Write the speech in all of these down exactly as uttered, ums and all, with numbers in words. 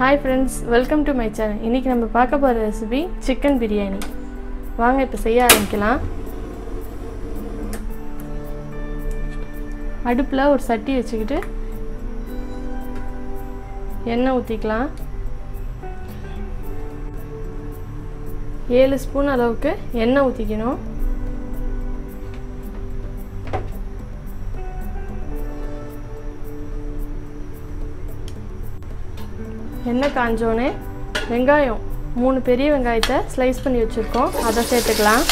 Hi friends, welcome to my channel. இன்னைக்கு நம்ம பார்க்க போற ரெசிபி chicken biryani. வாங்க இப்ப செய்ய ஆரம்பிக்கலாம். அடுப்புல ஒரு சட்டி வச்சிட்டு எண்ணெய் ஊத்திக்கலாம். ஏழு ஸ்பூன் அளவுக்கு எண்ணெய் ஊத்திக்கணும். எண்ணெய் காஞ்சோனே வெங்காயம் மூணு பெரிய வெங்காயத்தை ஸ்லைஸ் பண்ணி வச்சிருக்கோம், அதை சேர்த்துக்கலாம்.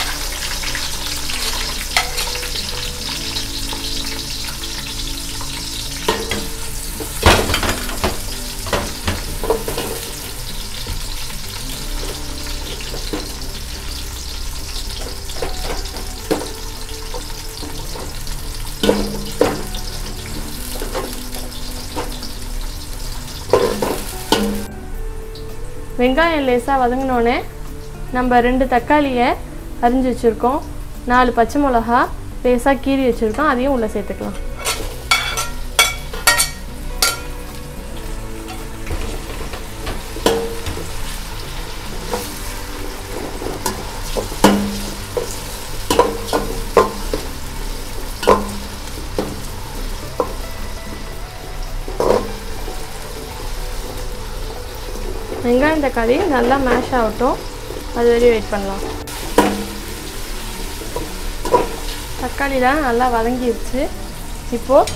வெங்காயம் லேசாக வதங்கினோடனே நம்ம ரெண்டு தக்காளியை அரிஞ்சு வச்சுருக்கோம், நாலு பச்சை மிளகா லேசாக கீறி வச்சுருக்கோம், அதையும் உள்ளே சேர்த்துக்கலாம். வெங்காயம் தக்காளி நல்லா மேஷ் ஆகட்டும், அது வரையும் வெயிட் பண்ணலாம். தக்காளிலாம் நல்லா வதங்கிடுச்சு. இப்போது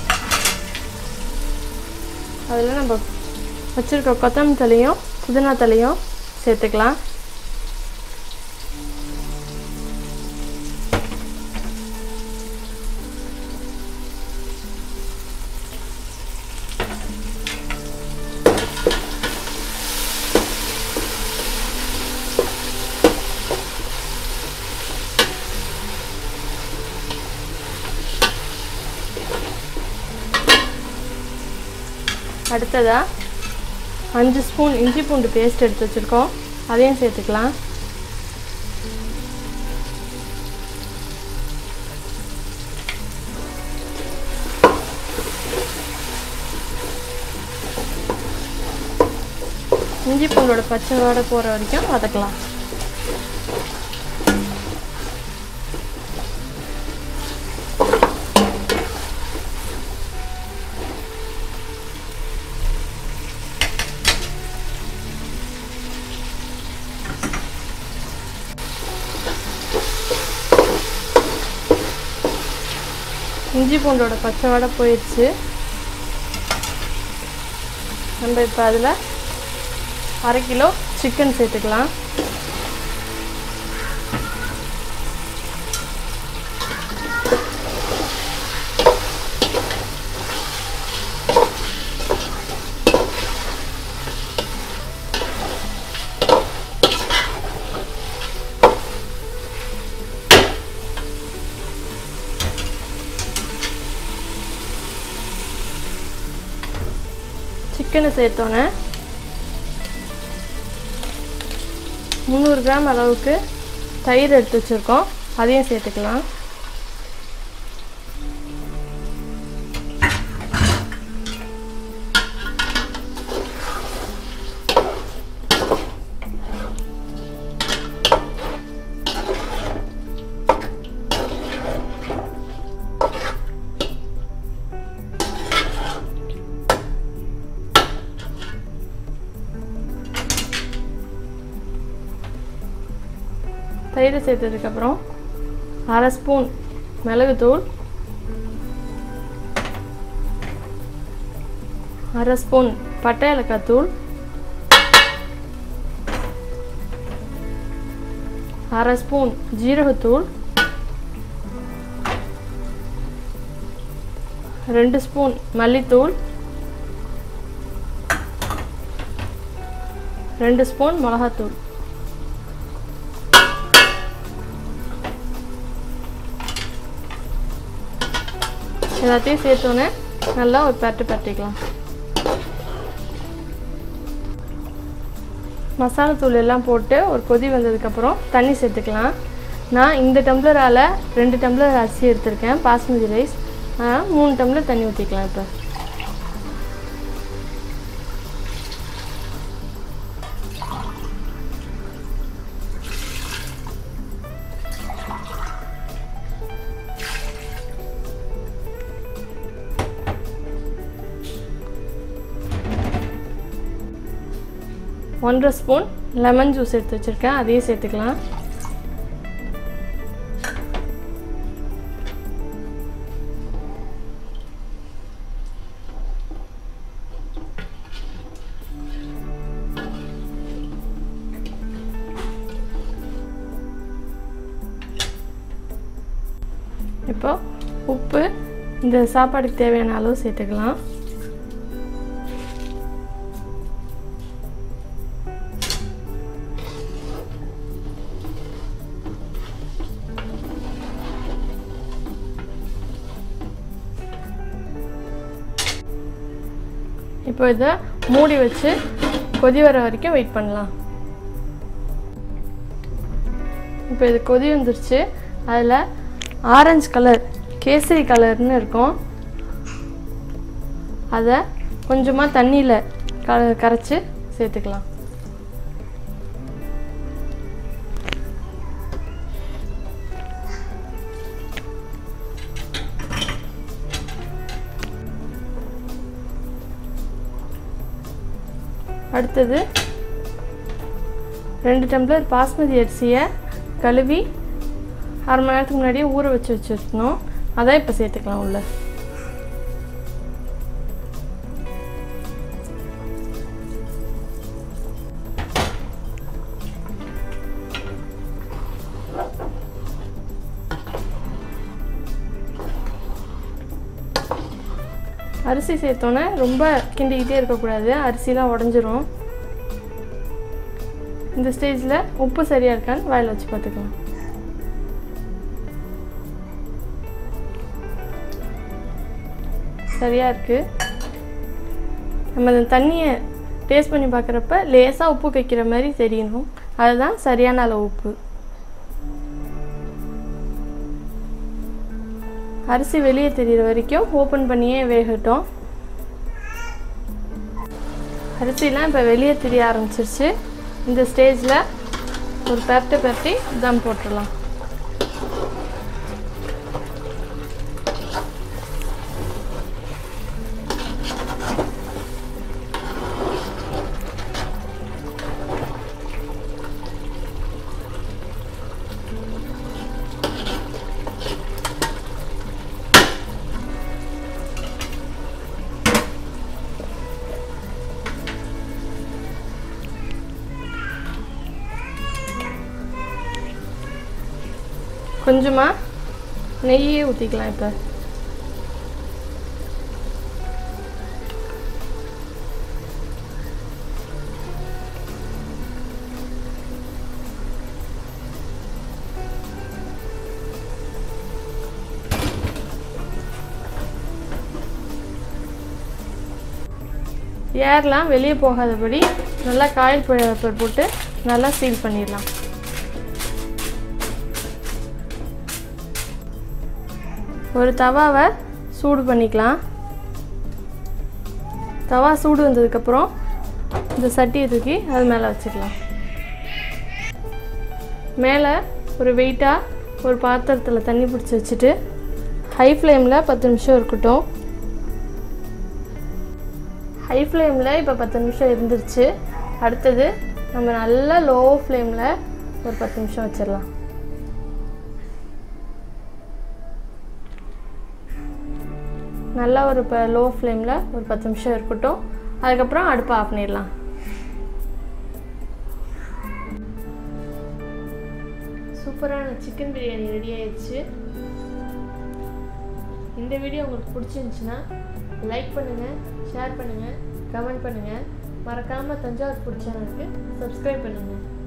அதில் நம்ம வச்சுருக்க கொத்தமல்லி தலையும் புதினா தலையும் சேர்த்துக்கலாம். அடுத்ததாக அஞ்சு ஸ்பூன் இஞ்சி பூண்டு பேஸ்ட் எடுத்து வச்சுருக்கோம், அதையும் சேர்த்துக்கலாம். இஞ்சி பூண்டோட பச்சையோடு போகிற வரைக்கும் வதக்கலாம். இஞ்சி பூண்டோட பச்சை வாடை போயிடுச்சு. நம்ம இப்போ அதில் அரை கிலோ சிக்கன் சேர்த்துக்கலாம். சிக்கனை சேர்த்தோன்னே முந்நூறு கிராம் அளவுக்கு தயிர் எடுத்து வச்சுருக்கோம், அதையும் சேர்த்துக்கலாம். தயிர் சேர்த்ததுக்கப்புறம் அரை ஸ்பூன் மிளகுத்தூள், அரை ஸ்பூன் பட்டை ஏலக்காய் தூள், அரை ஸ்பூன் ஜீரகத்தூள், ரெண்டு ஸ்பூன் மல்லித்தூள், ரெண்டு ஸ்பூன் மிளகாத்தூள். எல்லாத்தையும் சேர்த்தோன்னே நல்லா ஒரு பரட்டு பரட்டிக்கலாம். மசாலா தூள் எல்லாம் போட்டு ஒரு கொதி வந்ததுக்கப்புறம் தண்ணி சேர்த்துக்கலாம். நான் இந்த டம்ளரால் ரெண்டு டம்ளர் அரிசி எடுத்திருக்கேன், பாஸ்மதி ரைஸ், ஆனால் மூணு டம்ளர் தண்ணி ஊற்றிக்கலாம். இப்போ ஒன்றரை ஸ்பூன் லெமன் ஜூஸ் எடுத்து வச்சிருக்கேன், அதையும் சேர்த்துக்கலாம். இப்போ உப்பு இந்த சாப்பாடுக்கு தேவையான அளவு சேர்த்துக்கலாம். இப்போ இதை மூடி வச்சு கொதி வர வரைக்கும் வெயிட் பண்ணலாம். இப்போ இது கொதி வந்துருச்சு. அதில் ஆரஞ்சு கலர் கேசரி கலர்னு இருக்கும், அதை கொஞ்சமாக தண்ணியில் க கரைச்சி சேர்த்துக்கலாம். அடுத்தது ரெண்டு டம்ளர் பாஸ்மதி அரிசியை கழுவி அரை மணி நேரத்துக்கு முன்னாடியே ஊற வச்சு வச்சுருக்கணும், அதை இப்போ சேர்த்துக்கலாம். உள்ள அரிசி சேர்த்தோன்னே ரொம்ப கிண்டிக்கிட்டே இருக்கக்கூடாது, அரிசிலாம் உடஞ்சிரும். இந்த ஸ்டேஜில் உப்பு சரியாக இருக்கான்னு வாயில் வச்சு பார்த்துக்கலாம். சரியாக இருக்குது. நம்ம அந்த தண்ணியை டேஸ்ட் பண்ணி பார்க்குறப்ப லேசாக உப்பு வைக்கிற மாதிரி தெரியணும், அதுதான் சரியான அளவு உப்பு. அரிசி வெளியே தெரிகிற வரைக்கும் ஓப்பன் பண்ணியே வேகட்டும். அரிசிலாம் இப்போ வெளியே தெரிய ஆரம்பிச்சிருச்சு. இந்த ஸ்டேஜில் ஒரு பரட்டு பரட்டி தம் போட்டுடலாம். கொஞ்சமாக நெய்யே ஊற்றிக்கலாம். இப்போ ஏர்லாம் வெளியே போகாதபடி நல்லா காயில் பேப்பர் போட்டு நல்லா சீல் பண்ணிடலாம். ஒரு தவாவை சூடு பண்ணிக்கலாம். தவா சூடு வந்ததுக்கப்புறம் இந்த சட்டியை தூக்கி அது மேலே வச்சுக்கலாம். மேலே ஒரு வெயிட்டாக ஒரு பாத்திரத்தில் தண்ணி பிடிச்சி வச்சுட்டு ஹை ஃப்ளேமில் பத்து நிமிஷம் இருக்கட்டும். ஹை ஃப்ளேமில் இப்போ பத்து நிமிஷம் இருந்துருச்சு. அடுத்தது நம்ம நல்லா லோ ஃப்ளேமில் ஒரு பத்து நிமிஷம் வச்சிடலாம். நல்லா ஒரு இப்போ லோ ஃப்ளேமில் ஒரு பத்து நிமிஷம் இருக்கட்டும். அதுக்கப்புறம் அடுப்பை ஆஃப் பண்ணிடலாம். சூப்பரான சிக்கன் பிரியாணி ரெடி ஆயிடுச்சு. இந்த வீடியோ உங்களுக்கு பிடிச்சிருந்துச்சுன்னா லைக் பண்ணுங்கள், ஷேர் பண்ணுங்கள், கமெண்ட் பண்ணுங்கள். மறக்காமல் தஞ்சாவூர் ஃபுட் சேனலுக்கு சப்ஸ்கிரைப் பண்ணுங்கள்.